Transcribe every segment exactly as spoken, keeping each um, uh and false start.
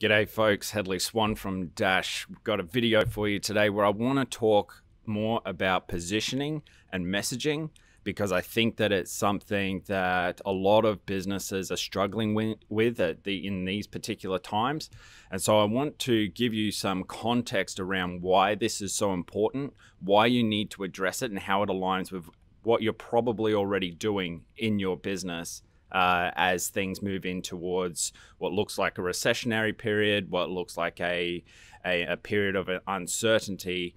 G'day folks, Hedley Swann from Dash. We've got a video for you today where I want to talk more about positioning and messaging, because I think that it's something that a lot of businesses are struggling with at the, in these particular times. And so I want to give you some context around why this is so important, why you need to address it, and how it aligns with what you're probably already doing in your business Uh, as things move in towards what looks like a recessionary period, what looks like a, a, a period of uncertainty.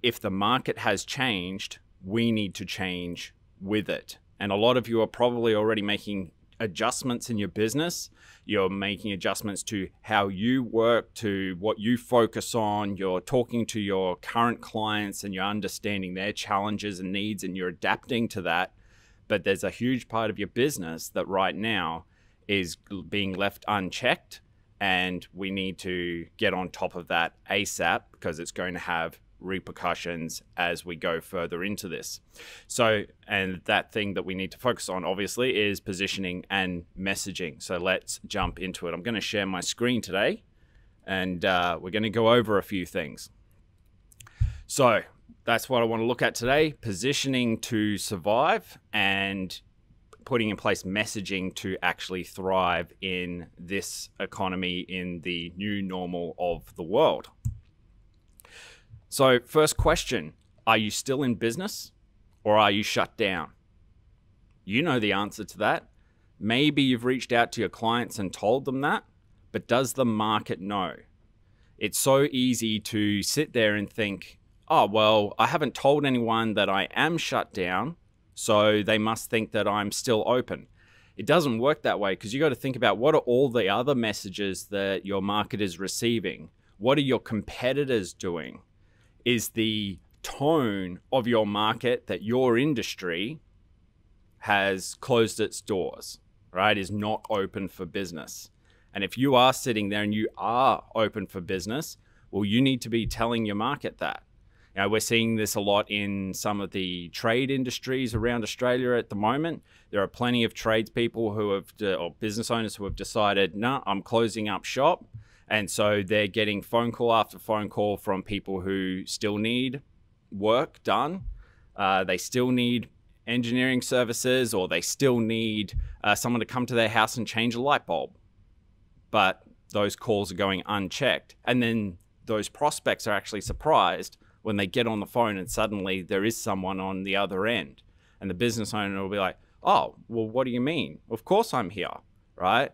If the market has changed, we need to change with it. And a lot of you are probably already making adjustments in your business. You're making adjustments to how you work, to what you focus on. You're talking to your current clients and you're understanding their challenges and needs, and you're adapting to that. But there's a huge part of your business that right now is being left unchecked, and we need to get on top of that ASAP, because it's going to have repercussions as we go further into this. So, and that thing that we need to focus on obviously is positioning and messaging. So let's jump into it. I'm going to share my screen today, and uh, we're going to go over a few things. So that's what I want to look at today: positioning to survive and putting in place messaging to actually thrive in this economy, in the new normal of the world. So first question, are you still in business or are you shut down? You know the answer to that. Maybe you've reached out to your clients and told them that, but does the market know? It's so easy to sit there and think, oh, well, I haven't told anyone that I am shut down, so they must think that I'm still open. It doesn't work that way, because you got to think about, what are all the other messages that your market is receiving? What are your competitors doing? Is the tone of your market that your industry has closed its doors, right? Is not open for business. And if you are sitting there and you are open for business, well, you need to be telling your market that. Now, we're seeing this a lot in some of the trade industries around Australia at the moment. There are plenty of tradespeople who have, or business owners who have decided, no, nah, I'm closing up shop. And so they're getting phone call after phone call from people who still need work done. Uh, they still need engineering services, or they still need uh, someone to come to their house and change a light bulb. But those calls are going unchecked. And then those prospects are actually surprised when they get on the phone and suddenly there is someone on the other end, and the business owner will be like, oh, well, what do you mean? Of course I'm here, right?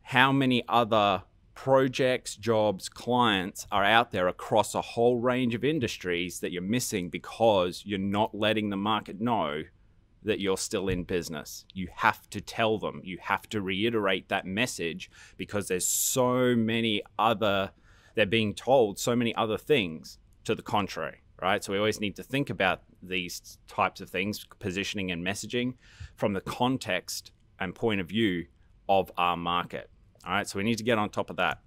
How many other projects, jobs, clients are out there across a whole range of industries that you're missing because you're not letting the market know that you're still in business? You have to tell them, you have to reiterate that message, because there's so many other, they're being told so many other things to the contrary, right? So we always need to think about these types of things, positioning and messaging, from the context and point of view of our market. All right, so we need to get on top of that.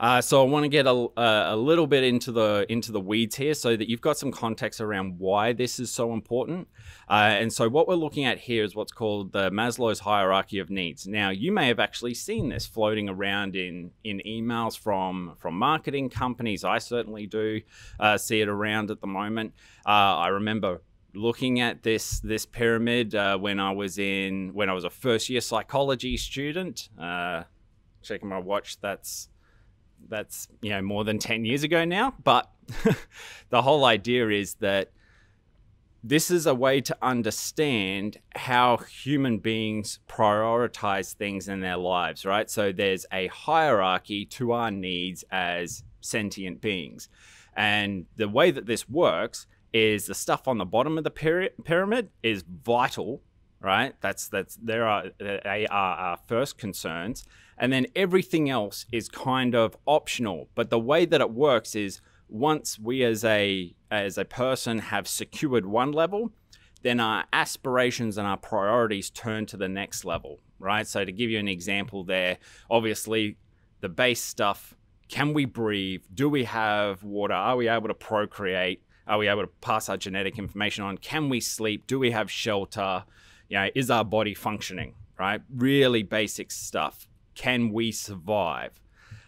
Uh, so I want to get a, a little bit into the into the weeds here, so that you've got some context around why this is so important. Uh, and so what we're looking at here is what's called the Maslow's hierarchy of needs. Now, you may have actually seen this floating around in in emails from from marketing companies. I certainly do uh, see it around at the moment. Uh, I remember looking at this this pyramid uh, when I was in when I was a first year psychology student. Uh, checking my watch, that's that's you know more than ten years ago now, but the whole idea is that this is a way to understand how human beings prioritize things in their lives, right? So there's a hierarchy to our needs as sentient beings, and the way that this works is the stuff on the bottom of the pyramid is vital, right? That's that's there are they are our first concerns. And then everything else is kind of optional. But the way that it works is, once we as a, as a person have secured one level, then our aspirations and our priorities turn to the next level, right? So to give you an example there, obviously the base stuff: can we breathe? Do we have water? Are we able to procreate? Are we able to pass our genetic information on? Can we sleep? Do we have shelter? You know, is our body functioning, right? Really basic stuff. can we survive?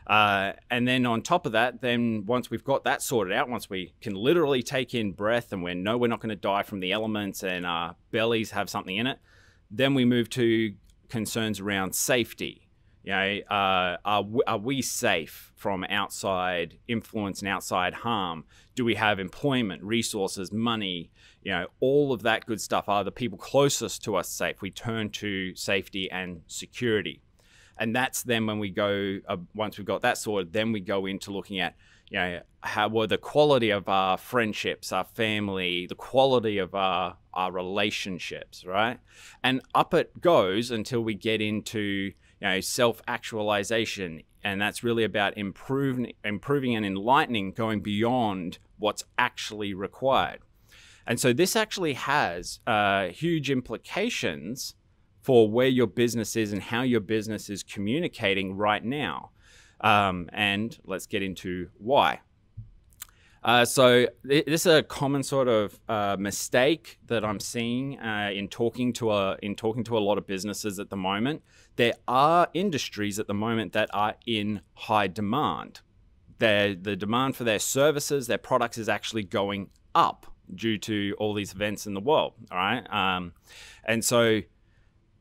Uh, and then on top of that, then once we've got that sorted out, once we can literally take in breath and we know we're not going to die from the elements and our bellies have something in it, then we move to concerns around safety. You know, uh, are, we, are we safe from outside influence and outside harm? Do we have employment, resources, money? You know, all of that good stuff. Are the people closest to us safe? We turn to safety and security. And that's then when we go, uh, once we've got that sorted, then we go into looking at, you know, how were the quality of our friendships, our family, the quality of our, our relationships, right? And up it goes until we get into, you know, self-actualization, and that's really about improving, improving and enlightening, going beyond what's actually required. And so this actually has uh, huge implications for where your business is and how your business is communicating right now. Um, and let's get into why. Uh, so th this is a common sort of uh, mistake that I'm seeing uh, in talking to a in talking to a lot of businesses at the moment. There are industries at the moment that are in high demand. Their, the demand for their services, their products is actually going up due to all these events in the world. All right, um, and so.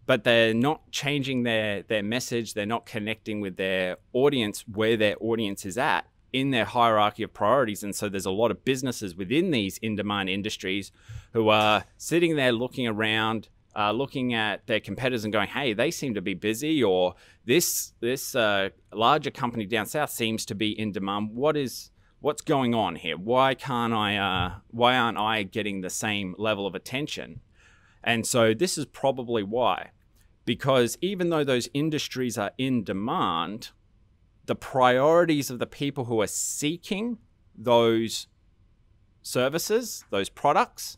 But they're not changing their, their message. They're not connecting with their audience where their audience is at in their hierarchy of priorities. And so there's a lot of businesses within these in-demand industries who are sitting there looking around, uh, looking at their competitors and going, hey, they seem to be busy, or this, this uh, larger company down south seems to be in demand. What is, what's going on here? Why can't I, uh, why aren't I getting the same level of attention? And so this is probably why. Because even though those industries are in demand, the priorities of the people who are seeking those services, those products,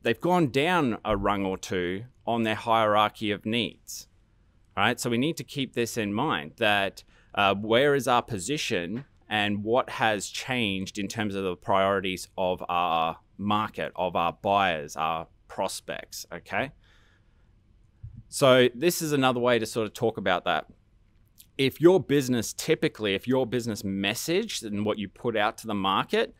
they've gone down a rung or two on their hierarchy of needs. All right? So we need to keep this in mind, that uh, where is our position and what has changed in terms of the priorities of our market, of our buyers, our prospects, okay? So this is another way to sort of talk about that. If your business typically, if your business message and what you put out to the market,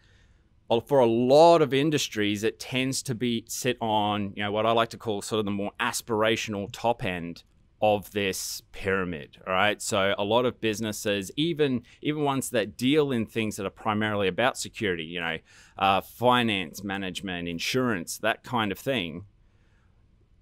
for a lot of industries, it tends to be sit on, you know, what I like to call sort of the more aspirational top end of this pyramid, all right? So a lot of businesses, even, even ones that deal in things that are primarily about security, you know, uh, finance, management, insurance, that kind of thing,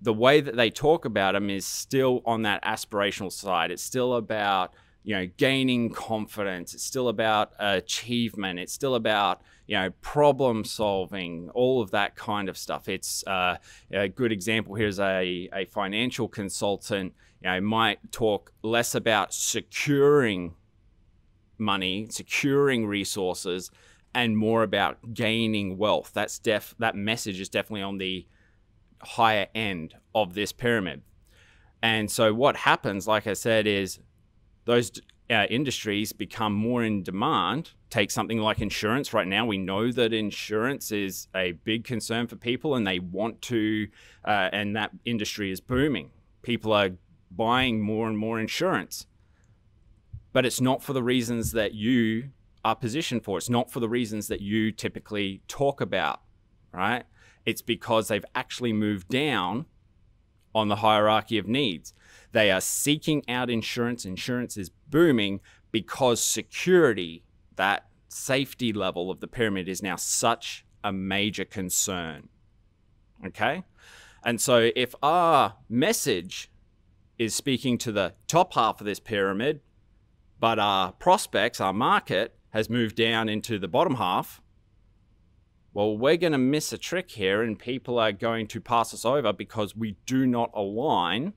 the way that they talk about them is still on that aspirational side. It's still about, you know, gaining confidence. It's still about achievement. It's still about, you know, problem solving, all of that kind of stuff. It's uh, a good example here is a, a financial consultant, you know, might talk less about securing money, securing resources, and more about gaining wealth. That's def that message is definitely on the higher end of this pyramid. And so what happens, like I said, is those uh, industries become more in demand. Take something like insurance right now. We know that insurance is a big concern for people, and they want to, uh, and that industry is booming. People are buying more and more insurance, but it's not for the reasons that you are positioned for. It's not for the reasons that you typically talk about, right? It's because they've actually moved down on the hierarchy of needs. They are seeking out insurance. Insurance is booming because security, that safety level of the pyramid, is now such a major concern, okay? And so if our message is speaking to the top half of this pyramid, but our prospects, our market, has moved down into the bottom half, well, we're going to miss a trick here, and people are going to pass us over because we do not align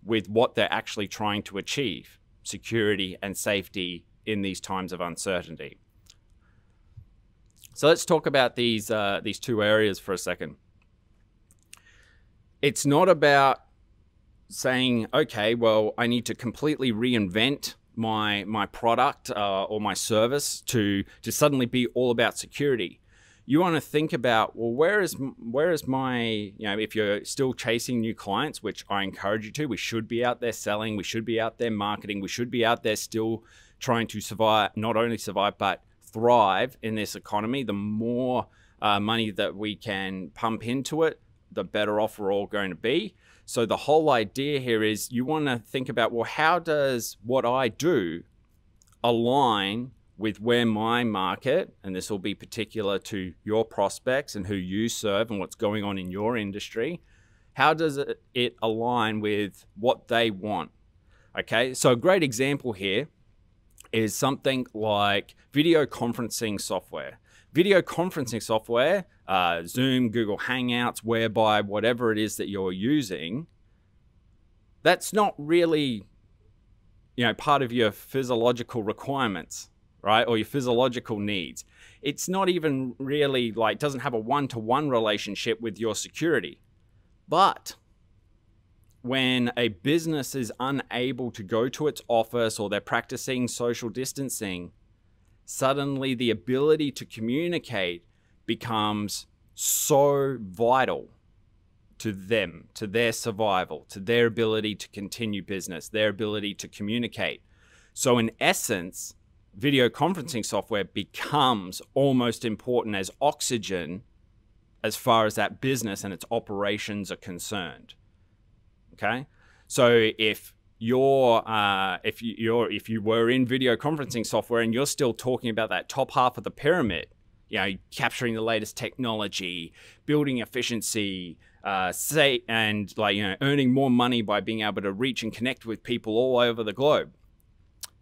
with what they're actually trying to achieve, security and safety in these times of uncertainty. So let's talk about these, uh, these two areas for a second. It's not about saying, okay, well, I need to completely reinvent my, my product uh, or my service to, to suddenly be all about security. you want to think about, well, where is where is my, you know, if you're still chasing new clients, which I encourage you to, we should be out there selling, we should be out there marketing, we should be out there still trying to survive, not only survive, but thrive in this economy. The more uh, money that we can pump into it, the better off we're all going to be. So the whole idea here is you want to think about, well, how does what I do align with where my market, and this will be particular to your prospects and who you serve and what's going on in your industry, how does it, it align with what they want? Okay, so a great example here is something like video conferencing software. Video conferencing software, uh, Zoom, Google Hangouts, whereby whatever it is that you're using, that's not really, you know, part of your physiological requirements, right? Or your physiological needs. It's not even really like, doesn't have a one-to-one relationship with your security. But when a business is unable to go to its office or they're practicing social distancing, suddenly the ability to communicate becomes so vital to them, to their survival, to their ability to continue business, their ability to communicate. So in essence, video conferencing software becomes almost important as oxygen as far as that business and its operations are concerned. Okay, so if Your, uh, if you, you're, if you were in video conferencing software and you're still talking about that top half of the pyramid, you know, capturing the latest technology, building efficiency, uh, say, and like, you know, earning more money by being able to reach and connect with people all over the globe.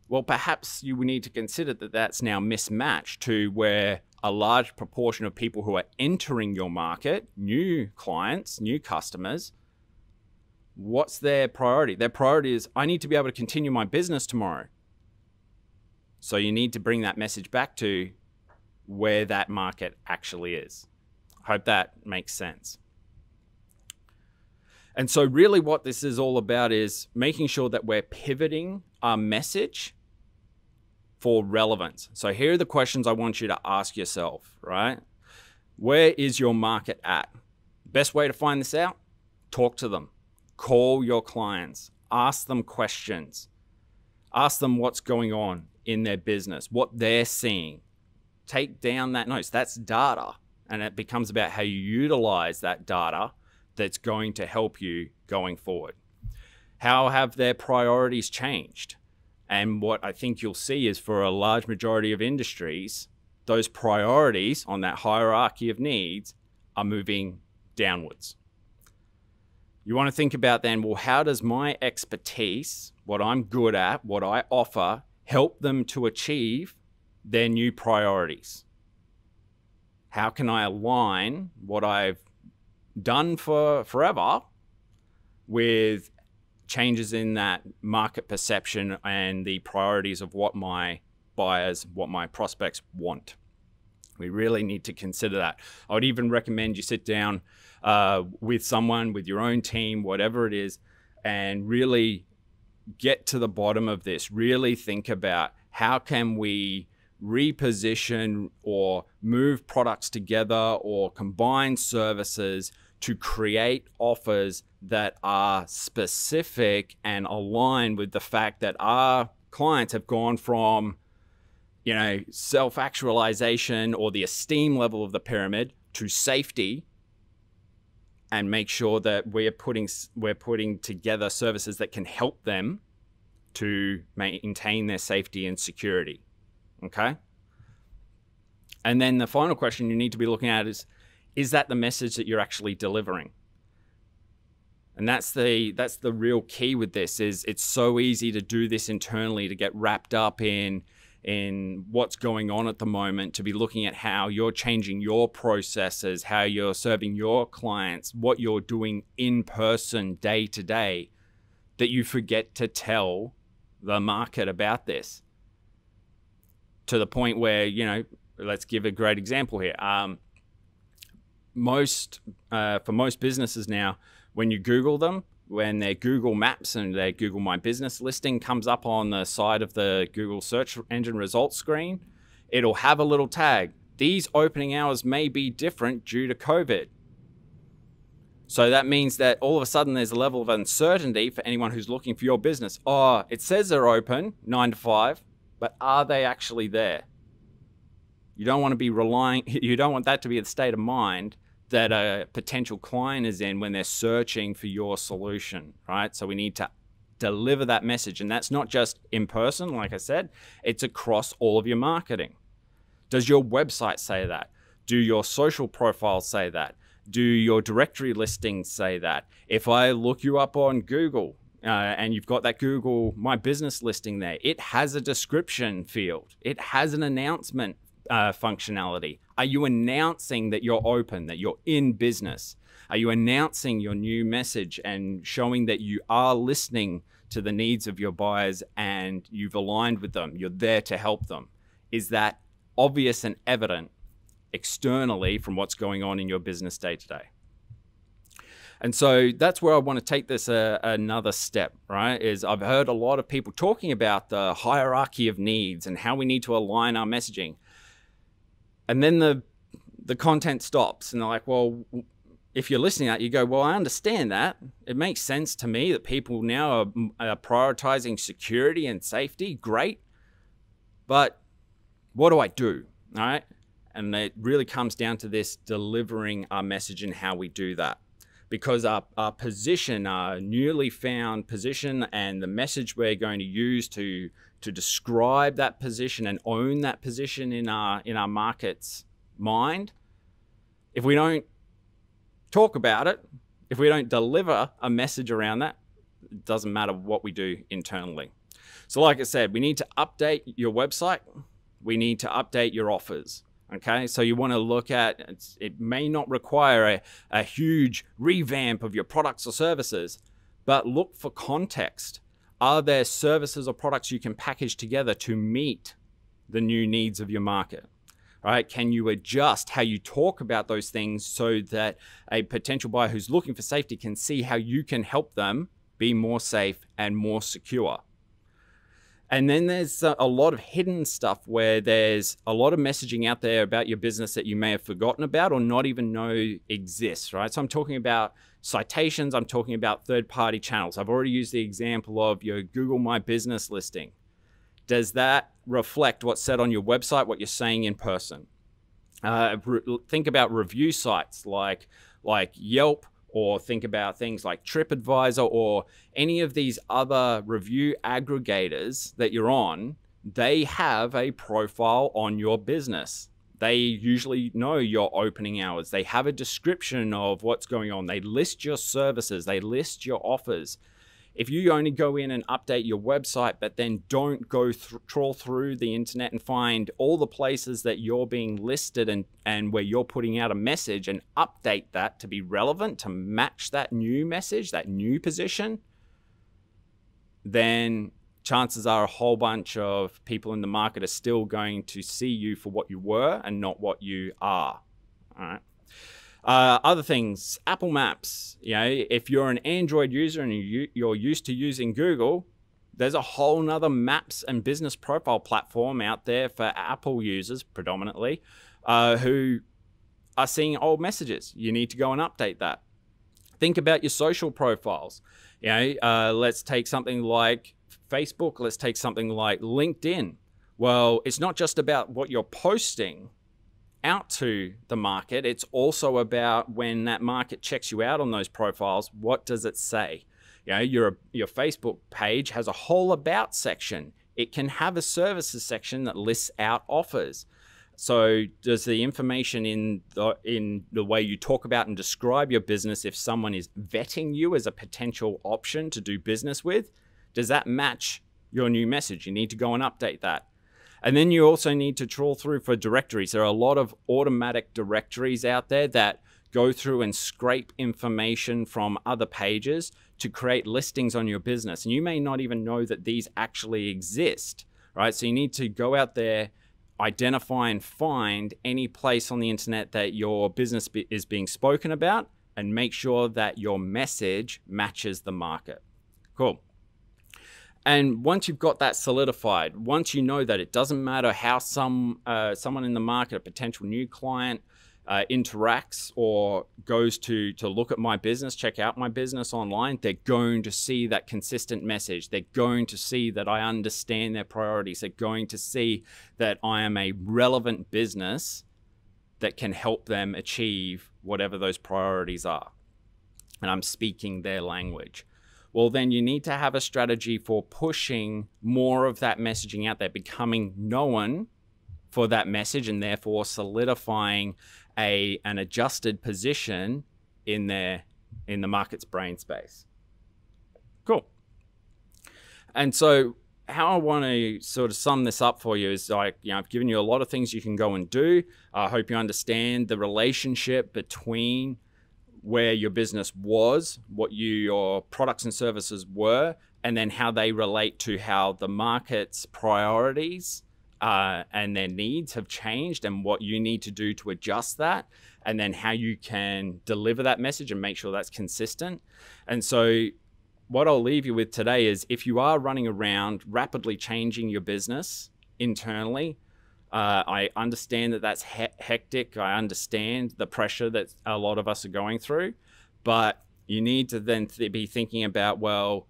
Well, perhaps you would need to consider that that's now mismatched to where a large proportion of people who are entering your market, new clients, new customers, what's their priority? Their priority is, I need to be able to continue my business tomorrow. So you need to bring that message back to where that market actually is. I hope that makes sense. And so really what this is all about is making sure that we're pivoting our message for relevance. So here are the questions I want you to ask yourself, right? Where is your market at? Best way to find this out, talk to them. Call your clients, ask them questions, ask them what's going on in their business, what they're seeing. Take down that notes, that's data. And it becomes about how you utilize that data that's going to help you going forward. How have their priorities changed? And what I think you'll see is for a large majority of industries, those priorities on that hierarchy of needs are moving downwards. You want to think about then, well, how does my expertise, what I'm good at, what I offer, help them to achieve their new priorities? How can I align what I've done for forever with changes in that market perception and the priorities of what my buyers, what my prospects want? We really need to consider that. I would even recommend you sit down uh, with someone, with your own team, whatever it is, and really get to the bottom of this. Really think about how can we reposition or move products together or combine services to create offers that are specific and align with the fact that our clients have gone from, you know, self-actualization or the esteem level of the pyramid to safety, and make sure that we're putting, we're putting together services that can help them to maintain their safety and security, okay? And then the final question you need to be looking at is, is that the message that you're actually delivering? And that's the, that's the real key with this, is it's so easy to do this internally, to get wrapped up in in what's going on at the moment, to be looking at how you're changing your processes, how you're serving your clients, what you're doing in person day to day, that you forget to tell the market about this. To the point where, you know, let's give a great example here. Um, most, uh, for most businesses now, when you Google them, when their Google Maps and their Google My Business listing comes up on the side of the Google search engine results screen, it'll have a little tag, These opening hours may be different due to COVID. So that means that all of a sudden there's a level of uncertainty for anyone who's looking for your business. Oh, it says they're open nine to five, but are they actually there? You don't want to be relying, you don't want that to be the state of mind that a potential client is in when they're searching for your solution, right? So we need to deliver that message. And that's not just in person, like I said, it's across all of your marketing. Does your website say that? Do your social profiles say that? Do your directory listings say that? If I look you up on Google uh, and you've got that Google My Business listing there, it has a description field. It has an announcement uh, functionality. Are you announcing that you're open, that you're in business? Are you announcing your new message and showing that you are listening to the needs of your buyers and you've aligned with them, you're there to help them? Is that obvious and evident externally from what's going on in your business day to day? And so that's where I want to take this uh, another step, right? Is I've heard a lot of people talking about the hierarchy of needs and how we need to align our messaging. And then the, the content stops and they're like, well, if you're listening to that, you go, well, I understand that. It makes sense to me that people now are, are prioritizing security and safety. Great. But what do I do? All right. And it really comes down to this delivering our message and how we do that. Because our, our position, our newly found position and the message we're going to use to, to describe that position and own that position in our, in our market's mind, if we don't talk about it, if we don't deliver a message around that, it doesn't matter what we do internally. So like I said, we need to update your website. We need to update your offers. Okay, so you want to look at, it's, it may not require a, a huge revamp of your products or services, but look for context. Are there services or products you can package together to meet the new needs of your market? All right, can you adjust how you talk about those things so that a potential buyer who's looking for safety can see how you can help them be more safe and more secure? And then there's a lot of hidden stuff where there's a lot of messaging out there about your business that you may have forgotten about or not even know exists, right? So I'm talking about citations. I'm talking about third-party channels. I've already used the example of your Google My Business listing. Does that reflect what's said on your website, what you're saying in person? Uh, think about review sites like, like Yelp, or think about things like TripAdvisor or any of these other review aggregators that you're on. They have a profile on your business. They usually know your opening hours. They have a description of what's going on. They list your services. They list your offers. If you only go in and update your website, but then don't go th- trawl through the internet and find all the places that you're being listed and, and where you're putting out a message and update that to be relevant, to match that new message, that new position, then chances are a whole bunch of people in the market are still going to see you for what you were and not what you are. All right. Uh, other things, Apple Maps. You know, if you're an Android user and you, you're used to using Google, there's a whole nother maps and business profile platform out there for Apple users predominantly uh, who are seeing old messages. You need to go and update that. Think about your social profiles. You know, uh, let's take something like Facebook. Let's take something like LinkedIn. Well, it's not just about what you're posting out to the market, it's also about when that market checks you out on those profiles, what does it say? You know, your, your Facebook page has a whole about section. It can have a services section that lists out offers. So does the information in the, in the way you talk about and describe your business, if someone is vetting you as a potential option to do business with, does that match your new message? You need to go and update that. And then you also need to trawl through for directories. There are a lot of automatic directories out there that go through and scrape information from other pages to create listings on your business. And you may not even know that these actually exist, right? So you need to go out there, identify and find any place on the internet that your business is being spoken about and make sure that your message matches the market. Cool. And once you've got that solidified, once you know that it doesn't matter how some uh, someone in the market, a potential new client, uh, interacts or goes to to look at my business, check out my business online, they're going to see that consistent message. They're going to see that I understand their priorities. They're going to see that I am a relevant business that can help them achieve whatever those priorities are. And I'm speaking their language. Well, then you need to have a strategy for pushing more of that messaging out there, becoming known for that message, and therefore solidifying a, an adjusted position in their, in the market's brain space. Cool. And so how I want to sort of sum this up for you is, like, you know, I've given you a lot of things you can go and do. I hope you understand the relationship between where your business was, what you, your products and services were, and then how they relate to how the market's priorities uh, and their needs have changed, and what you need to do to adjust that, and then how you can deliver that message and make sure that's consistent. And so what I'll leave you with today is, if you are running around rapidly changing your business internally, Uh, I understand that that's he hectic. I understand the pressure that a lot of us are going through, but you need to then th be thinking about, well,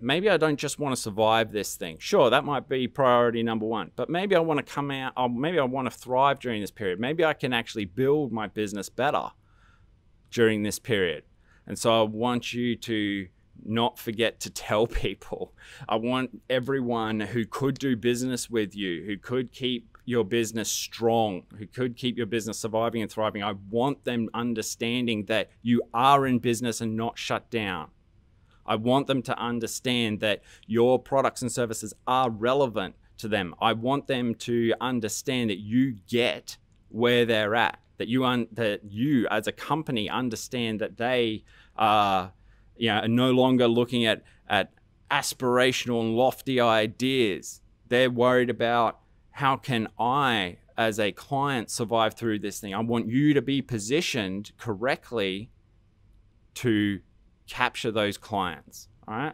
maybe I don't just want to survive this thing. Sure, that might be priority number one, but maybe I want to come out, or maybe I want to thrive during this period. Maybe I can actually build my business better during this period. And so I want you to not forget to tell people. I want everyone who could do business with you, who could keep your business strong, who could keep your business surviving and thriving, I want them understanding that you are in business and not shut down. I want them to understand that your products and services are relevant to them. I want them to understand that you get where they're at, that you, un that you as a company understand that they are, you know, no longer looking at, at aspirational and lofty ideas. They're worried about, how can I as a client survive through this thing? I want you to be positioned correctly to capture those clients, all right?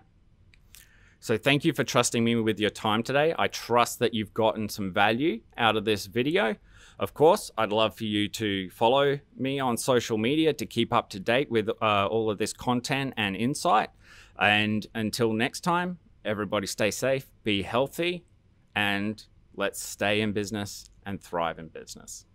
So thank you for trusting me with your time today. I trust that you've gotten some value out of this video. Of course, I'd love for you to follow me on social media to keep up to date with uh, all of this content and insight. And until next time, everybody stay safe, be healthy, and let's stay in business and thrive in business.